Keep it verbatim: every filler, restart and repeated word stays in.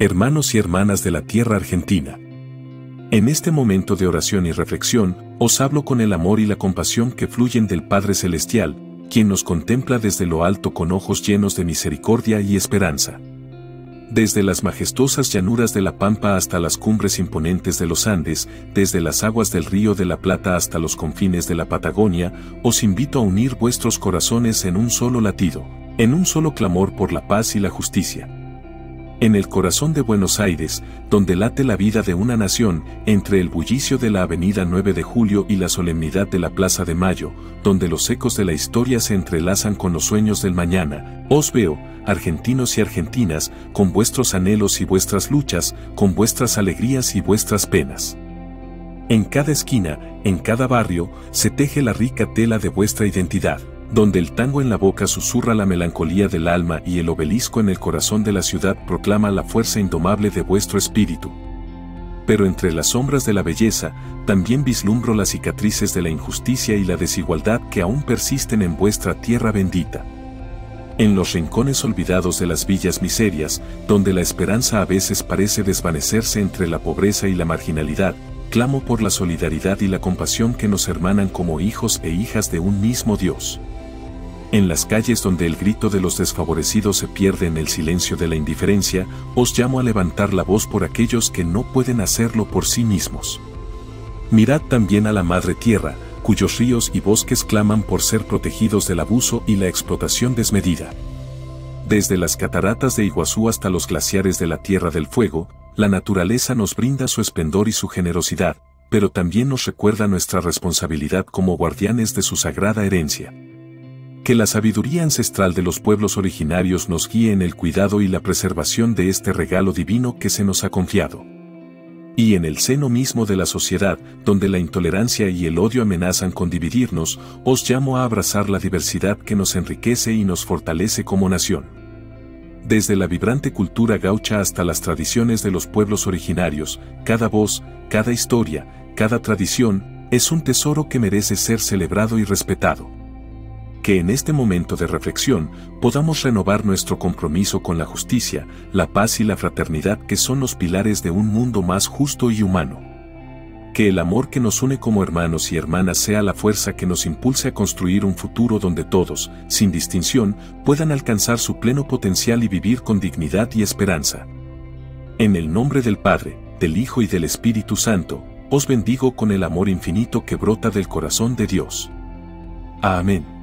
hermanos y hermanas de la tierra argentina. En este momento de oración y reflexión, os hablo con el amor y la compasión que fluyen del Padre Celestial, quien nos contempla desde lo alto con ojos llenos de misericordia y esperanza. Desde las majestuosas llanuras de la Pampa hasta las cumbres imponentes de los Andes, desde las aguas del Río de la Plata hasta los confines de la Patagonia, os invito a unir vuestros corazones en un solo latido, en un solo clamor por la paz y la justicia. En el corazón de Buenos Aires, donde late la vida de una nación, entre el bullicio de la Avenida nueve de Julio y la solemnidad de la Plaza de Mayo, donde los ecos de la historia se entrelazan con los sueños del mañana, os veo, argentinos y argentinas, con vuestros anhelos y vuestras luchas, con vuestras alegrías y vuestras penas. En cada esquina, en cada barrio, se teje la rica tela de vuestra identidad, donde el tango en la boca susurra la melancolía del alma y el obelisco en el corazón de la ciudad proclama la fuerza indomable de vuestro espíritu. Pero entre las sombras de la belleza, también vislumbro las cicatrices de la injusticia y la desigualdad que aún persisten en vuestra tierra bendita. En los rincones olvidados de las villas miserias, donde la esperanza a veces parece desvanecerse entre la pobreza y la marginalidad, clamo por la solidaridad y la compasión que nos hermanan como hijos e hijas de un mismo Dios. En las calles donde el grito de los desfavorecidos se pierde en el silencio de la indiferencia, os llamo a levantar la voz por aquellos que no pueden hacerlo por sí mismos. Mirad también a la Madre Tierra, cuyos ríos y bosques claman por ser protegidos del abuso y la explotación desmedida. Desde las cataratas de Iguazú hasta los glaciares de la Tierra del Fuego, la naturaleza nos brinda su esplendor y su generosidad, pero también nos recuerda nuestra responsabilidad como guardianes de su sagrada herencia. Que la sabiduría ancestral de los pueblos originarios nos guíe en el cuidado y la preservación de este regalo divino que se nos ha confiado. Y en el seno mismo de la sociedad, donde la intolerancia y el odio amenazan con dividirnos, os llamo a abrazar la diversidad que nos enriquece y nos fortalece como nación. Desde la vibrante cultura gaucha hasta las tradiciones de los pueblos originarios, cada voz, cada historia, cada tradición, es un tesoro que merece ser celebrado y respetado. Que en este momento de reflexión podamos renovar nuestro compromiso con la justicia, la paz y la fraternidad que son los pilares de un mundo más justo y humano. Que el amor que nos une como hermanos y hermanas sea la fuerza que nos impulse a construir un futuro donde todos, sin distinción, puedan alcanzar su pleno potencial y vivir con dignidad y esperanza. En el nombre del Padre, del Hijo y del Espíritu Santo, os bendigo con el amor infinito que brota del corazón de Dios. Amén.